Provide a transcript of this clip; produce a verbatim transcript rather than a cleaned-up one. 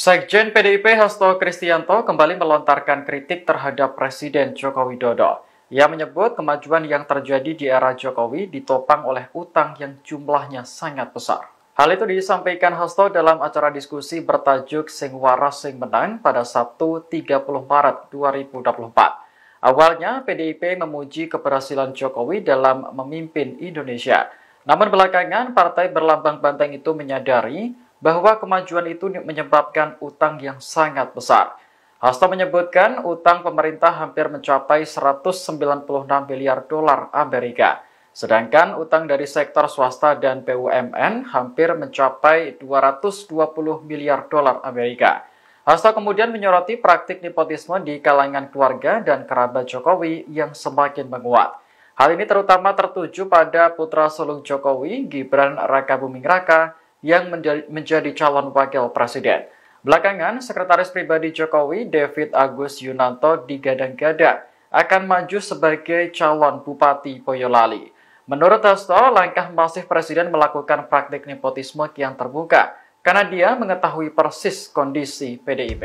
Sekjen P D I P Hasto Kristianto kembali melontarkan kritik terhadap Presiden Joko Widodo. Ia menyebut kemajuan yang terjadi di era Jokowi ditopang oleh utang yang jumlahnya sangat besar. Hal itu disampaikan Hasto dalam acara diskusi bertajuk Sing Waras Sing Menang pada Sabtu tiga puluh Maret dua ribu dua puluh empat. Awalnya P D I P memuji keberhasilan Jokowi dalam memimpin Indonesia. Namun belakangan partai berlambang banteng itu menyadari bahwa kemajuan itu menyebabkan utang yang sangat besar. Hasto menyebutkan utang pemerintah hampir mencapai seratus sembilan puluh enam miliar dolar Amerika, sedangkan utang dari sektor swasta dan B U M N hampir mencapai dua ratus dua puluh miliar dolar Amerika. Hasto kemudian menyoroti praktik nepotisme di kalangan keluarga dan kerabat Jokowi yang semakin menguat. Hal ini terutama tertuju pada putra sulung Jokowi, Gibran Rakabuming Raka, yang menjadi calon wakil presiden. Belakangan, sekretaris pribadi Jokowi, David Agus Yunanto, digadang-gadang akan maju sebagai calon bupati Boyolali. Menurut Hasto, langkah masif presiden melakukan praktik nepotisme yang terbuka karena dia mengetahui persis kondisi P D I P.